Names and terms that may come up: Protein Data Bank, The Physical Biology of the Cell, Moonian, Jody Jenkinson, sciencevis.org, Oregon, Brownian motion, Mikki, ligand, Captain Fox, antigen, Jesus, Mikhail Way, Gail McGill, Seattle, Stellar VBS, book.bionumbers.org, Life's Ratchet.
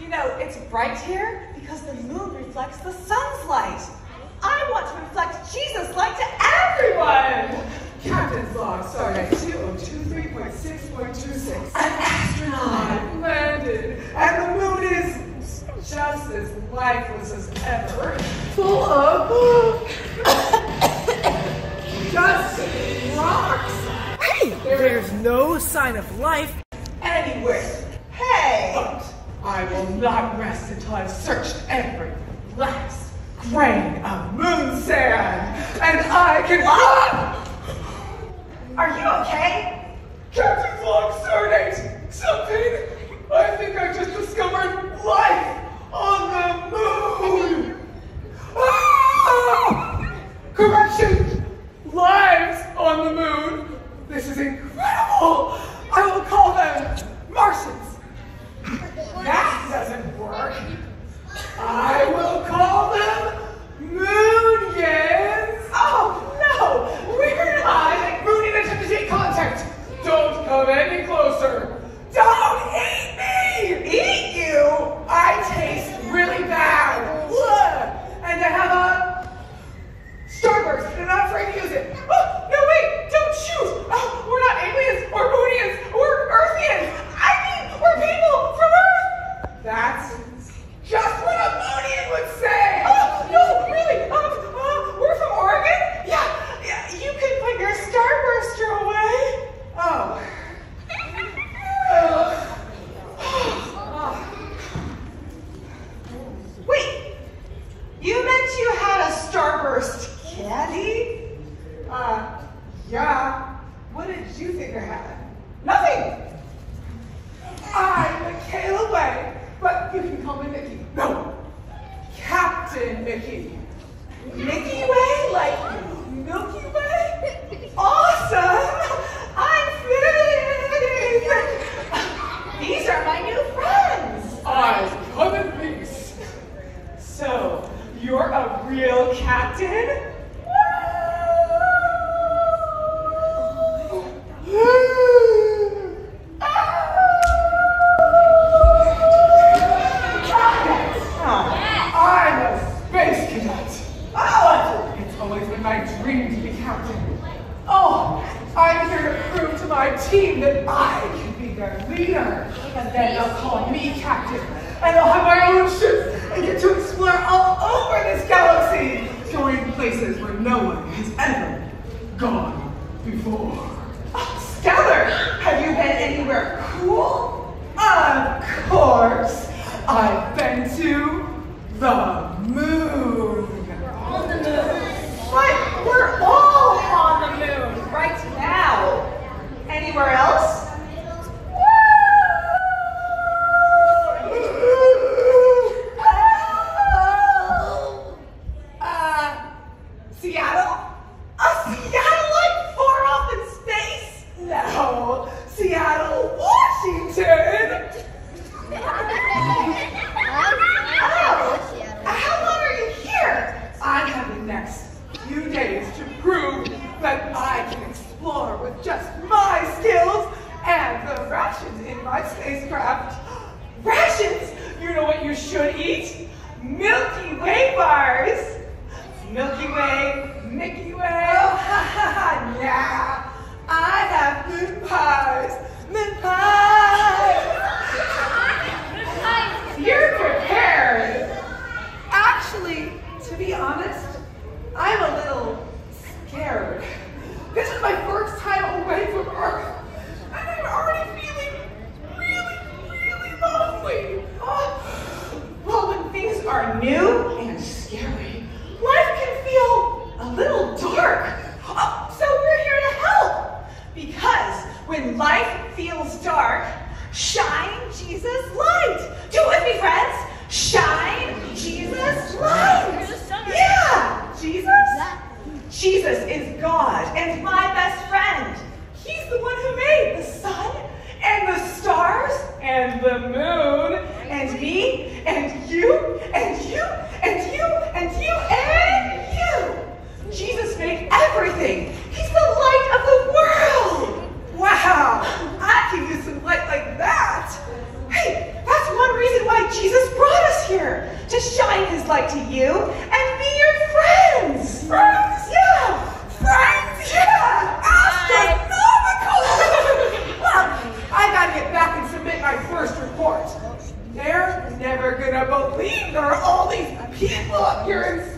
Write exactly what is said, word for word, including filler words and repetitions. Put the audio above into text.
You know, it's bright here because the moon reflects the sun's light. I want to reflect Jesus' light to everyone! Captain Fox, Sergeant two oh two three point six point two six. An astronaut! Landed! And the moon is just as lifeless as ever. Full of... just rocks! Hey! There's no sign of life anywhere. Hey! But I will not rest until I've searched every last grain of moon sand, and I can. What? Are you okay? Captain Fox, Surnate, something. I think I just discovered life on the moon. Ah! Correction, lives on the moon. This is incredible. I will call them Martians. That doesn't work. I will call them Moonians! Oh no! We're not! Moonian is in contact! Don't come any closer! Don't eat me! Eat you? I taste really bad! And I have a starburst and I'm not afraid to use it! Oh, no wait! Don't shoot! Oh, we're not aliens or Moonians or Earthians! I mean, we're people from Earth! That's just what a Moonian would say! Oh, no, really! Um, uh, we're from Oregon? Yeah, yeah, you can put your starburster away! Oh. uh. Wait! You meant you had a starburst candy? Uh, yeah. What did you think I had? Nothing! I'm Mikhail Way. But you can call me Mikki. No! Captain Mikki. Mikki Way? Like Milky Way? Awesome! I'm fitting! These are my new friends! I come in peace. So, you're a real captain? Team that I can be their leader, and then they'll call me captain, and I'll have my own ship and get to explore all over this galaxy, going places where no one has ever gone before. Oh, Stellar, have you been anywhere cool? Of course, I've been to the moon. We're on the moon. But we're all on the moon right now. Anywhere else? Uh, Seattle? A Seattle like far off in space? No, Seattle, Washington. Oh, how long are you here? I have the next few days to prove that I can explore with just my skills and the rations in my spacecraft. Rations! You know what you should eat? Milky Way bars! Milky Way, Mickey Way, oh, ha ha ha, yeah! I have moon pies! Moon pies! You're prepared! Actually, to be honest, I'm a little scared. This is my first time away from Earth, and I'm already feeling really, really lonely. Oh. Well, when things are new and scary, life can feel a little dark. Oh, so we're here to help. Because when life feels dark, shine Jesus' light. Do it with me, friends. Shine Jesus' light. Yeah, Jesus. Jesus is God and my best friend. He's the one who made the sun and the stars and the moon and me and you and you and you and you and you. Jesus made everything. He's the light of the world. Wow, I can use some light like that. Hey, that's one reason why why Jesus brought us here, to shine his light to you and be your friends. Friends? Yeah. Friends? Yeah. Astronomical. Well, I gotta get back and submit my first report. They're never gonna believe there are all these people up here in